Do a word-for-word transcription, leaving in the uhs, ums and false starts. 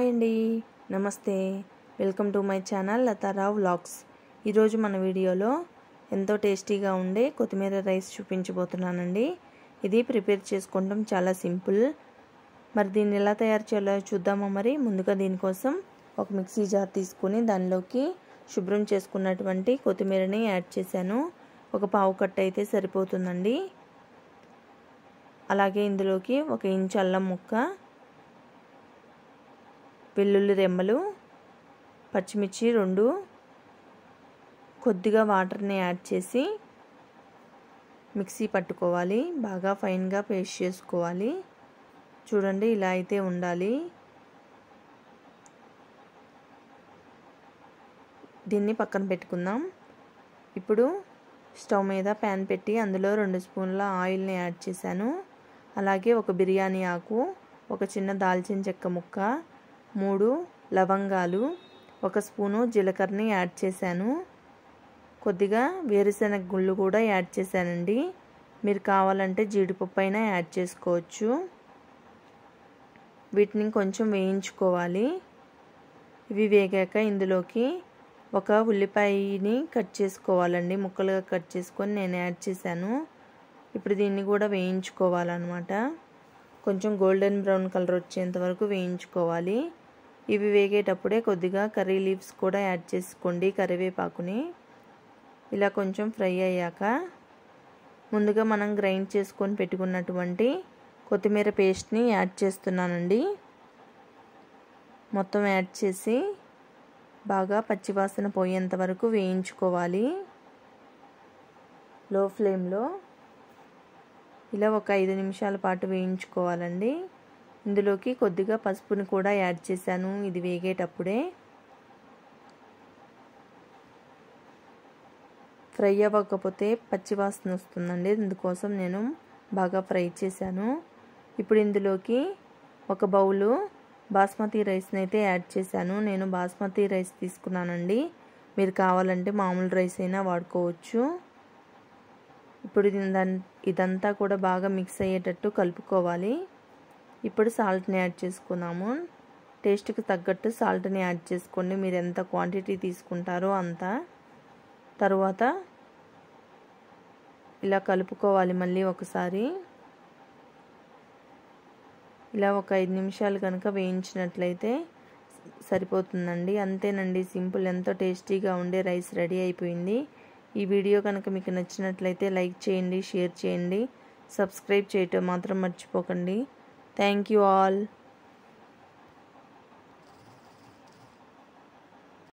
Hi అండి, నమస్తే. Welcome to my channel Latha Rao vlogs. ఈరోజు మన వీడియోలో ఎంతో టేస్టీగా ఉండే కొత్తిమీర రైస్ చూపించబోతున్నానండి. ఇది ప్రిపేర్ చేసుకోవడం చాలా సింపుల్. మరి దీన్ని ఎలా తయారు చేయాలో చూద్దామా? మరి ముందుగా దీనికోసం ఒక మిక్సీ జార్ తీసుకుని దానిలోకి శుభ్రం చేసుకున్నటువంటి కొత్తిమీరని యాడ్ చేశాను. ఒక పావు కట్ట అయితే సరిపోతుందండి. అలాగే ఇందులోకి ఒక ఇంచు అల్లం ముక్క, వెల్లుల్లి రెమ్మలు, పచ్చిమిర్చి రెండు, కొద్దిగా వాటర్ని యాడ్ చేసి మిక్సీ పట్టుకోవాలి. బాగా ఫైన్గా పేస్ట్ చేసుకోవాలి. చూడండి, ఇలా అయితే ఉండాలి. దీన్ని పక్కన పెట్టుకుందాం. ఇప్పుడు స్టవ్ మీద ప్యాన్ పెట్టి అందులో రెండు స్పూన్ల ఆయిల్ని యాడ్ చేశాను. అలాగే ఒక బిర్యానీ ఆకు, ఒక చిన్న దాల్చిన చెక్క ముక్క, మూడు లవంగాలు, ఒక స్పూను జీలకర్రని యాడ్ చేశాను. కొద్దిగా వేరుశనగ గుళ్ళు కూడా యాడ్ చేశానండి. మీరు కావాలంటే జీడిపప్పు అయినా యాడ్ చేసుకోవచ్చు. వీటిని కొంచెం వేయించుకోవాలి. ఇవి వేగాక ఇందులోకి ఒక ఉల్లిపాయని కట్ చేసుకోవాలండి. ముక్కలుగా కట్ చేసుకొని నేను యాడ్ చేశాను. ఇప్పుడు దీన్ని కూడా వేయించుకోవాలన్నమాట. కొంచెం గోల్డెన్ బ్రౌన్ కలర్ వచ్చేంత వరకు వేయించుకోవాలి. ఇవి వేగేటప్పుడే కొద్దిగా కర్రీ లీవ్స్ కూడా యాడ్ చేసుకోండి, కరివేపాకుని. ఇలా కొంచెం ఫ్రై అయ్యాక ముందుగా మనం గ్రైండ్ చేసుకొని పెట్టుకున్నటువంటి కొత్తిమీర పేస్ట్ని యాడ్ చేస్తున్నానండి. మొత్తం యాడ్ చేసి బాగా పచ్చివాసన పోయేంత వరకు వేయించుకోవాలి లో ఫ్లేమ్లో. ఇలా ఒక ఐదు నిమిషాల పాటు వేయించుకోవాలండి. ఇందులోకి కొద్దిగా పసుపుని కూడా యాడ్ చేశాను, ఇది వేగేటప్పుడే. ఫ్రై అవ్వకపోతే పచ్చివాసన వస్తుందండి, అందుకోసం నేను బాగా ఫ్రై చేశాను. ఇప్పుడు ఇందులోకి ఒక బౌలు బాస్మతి రైస్ని అయితే యాడ్ చేశాను. నేను బాస్మతి రైస్ తీసుకున్నానండి. మీరు కావాలంటే మామూలు రైస్ అయినా వాడుకోవచ్చు. ఇప్పుడు ఇదంతా కూడా బాగా మిక్స్ అయ్యేటట్టు కలుపుకోవాలి. ఇప్పుడు సాల్ట్ని యాడ్ చేసుకున్నాము. టేస్ట్కి తగ్గట్టు సాల్ట్ని యాడ్ చేసుకోండి, మీరు ఎంత క్వాంటిటీ తీసుకుంటారో అంత. తర్వాత ఇలా కలుపుకోవాలి మళ్ళీ ఒకసారి. ఇలా ఒక ఐదు నిమిషాలు కనుక వేయించినట్లయితే సరిపోతుందండి. అంతేనండి, సింపుల్, ఎంతో టేస్టీగా ఉండే రైస్ రెడీ అయిపోయింది. ఈ వీడియో కనుక మీకు నచ్చినట్లయితే లైక్ చేయండి, షేర్ చేయండి, సబ్స్క్రైబ్ చేయటం మాత్రం మర్చిపోకండి. Thank you all.